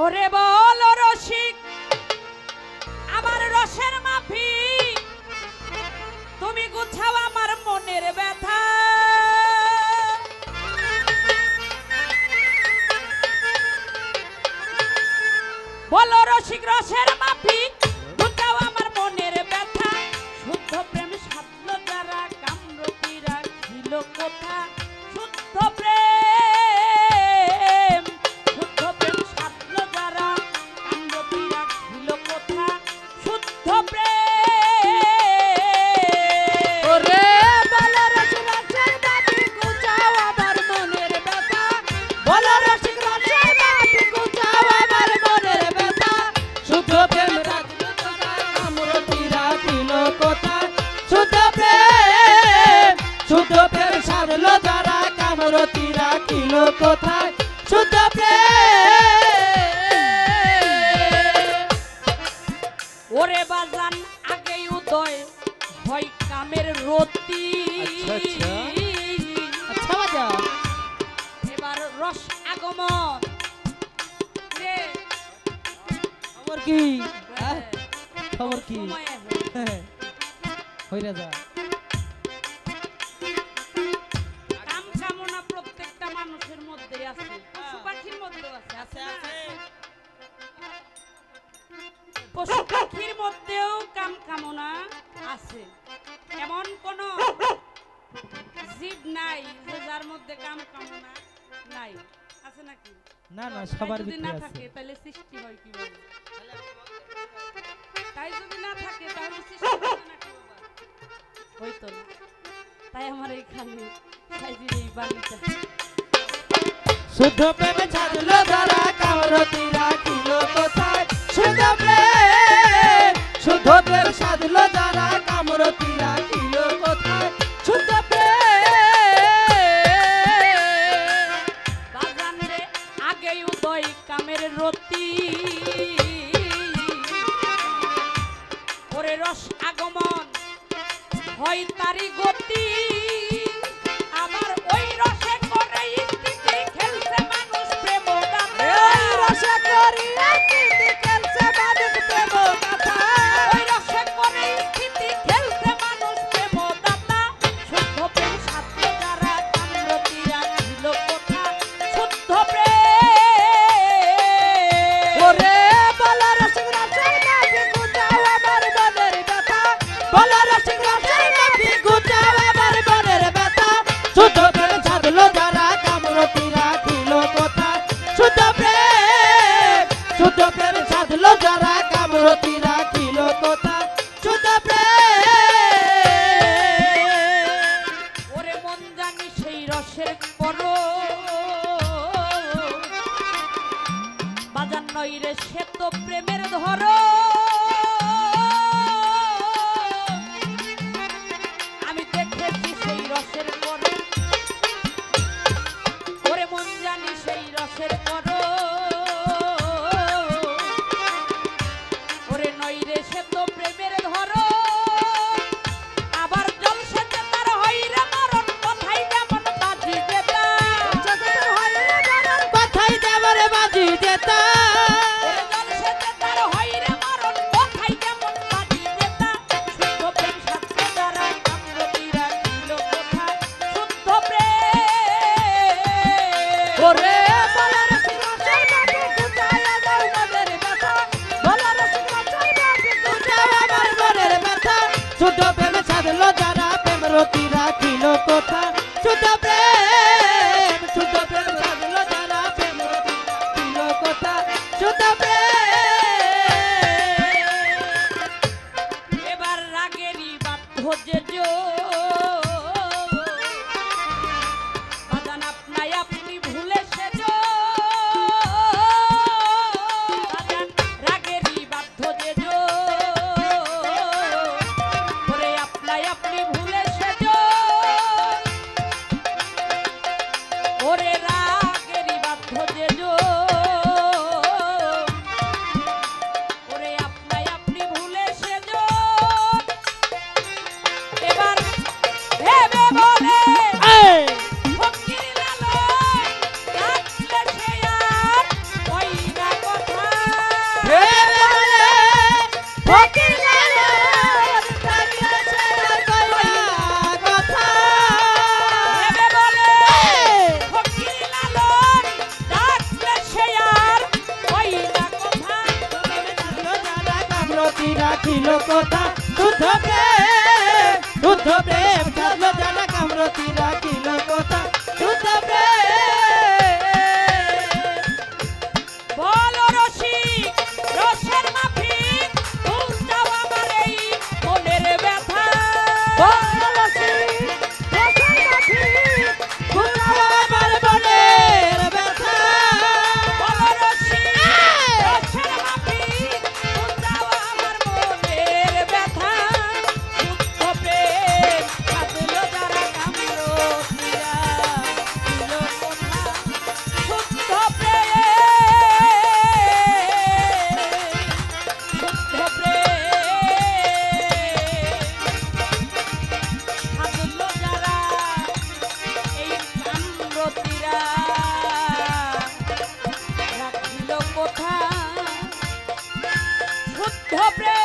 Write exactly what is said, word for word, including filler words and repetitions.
ওরে বলো রসিক আমার রসের মাফি তুমি গুছাও আমার মনের ব্যথা বলো রসিক রসের মাফি গুছাও আমার মনের ব্যথা শুদ্ধ প্রেম সাধল যারা কামরূপীরা ছিল কথা শুদ্ধ প্রেম শুদ্ধ প্রেম সাধল যারা কামরূপীরা ছিল কথা শুদ্ধ প্রেম কোথায় শুদ্ধ প্রেম ওরে বাজান আগে উদয় হয় কামের রতি আচ্ছা বাজা এবার রস আগমন রে খবর কি খবর কি হইরা যা পশু পাখির মধ্যেও কাম কামনা আছে এমন কোন জীব নাই যে যার মধ্যে কাম কামনা নাই আছে নাকি না না সবার ভিতরে আছে যদি না থাকে তাহলে সৃষ্টি হয় কিভাবে তাই যদি না থাকে তাহলে সৃষ্টি হয় না কিভাবে হয়তো না তাই আমার এইখানে তাই যে এই বাণীটা শুদ্ধ প্রেমে ছাড়লো যারা কামরতি রাখিল কোথায় শুদ্ধ প্রেম শুদ্ধ প্রেম ছাড়লো যারা কামরতি রাখিল কোথায় শুদ্ধ প্রেম বাগানে আগে উদয় কামের রতি ওরে রস আগমন হয় তারি গতি আমার ওই রসে করে किलोता शुद्ध प्रेम शुद्ध प्रेम छात्र जनक अमृतिला किलोता शुद्ध प्रेम बोलो रसिक रसेर माफिक तुमटाओ आमारई मोनेर व्यथा बोलो रसिक रसेर माफिक तुमटाओ आमार मोनेर व्यथा बोलो रसिक रसेर माफिक तुमटाओ आमार मोनेर व्यथा शुद्ध प्रेम छात्र जनक अमृतिला किलोता शुद्ध प्रेम शुद्ध प्रेम आदुल्लो जारा এই আমরতিরা রাখিল কোথা শুদ্ধ প্রেম।